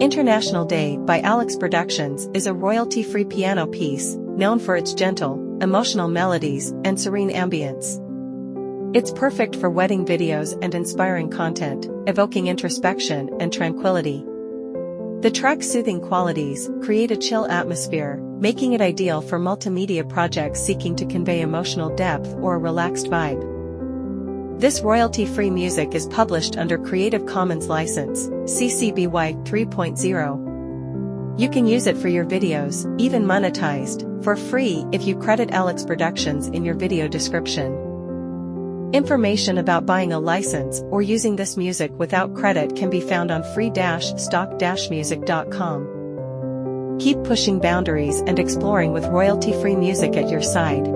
International Day by Alex Productions is a royalty-free piano piece, known for its gentle, emotional melodies and serene ambience. It's perfect for wedding videos and inspiring content, evoking introspection and tranquility. The track's soothing qualities create a chill atmosphere, making it ideal for multimedia projects seeking to convey emotional depth or a relaxed vibe. This royalty-free music is published under Creative Commons license, CC BY 3.0. You can use it for your videos, even monetized, for free if you credit Alex Productions in your video description. Information about buying a license or using this music without credit can be found on free-stock-music.com. Keep pushing boundaries and exploring with royalty-free music at your side.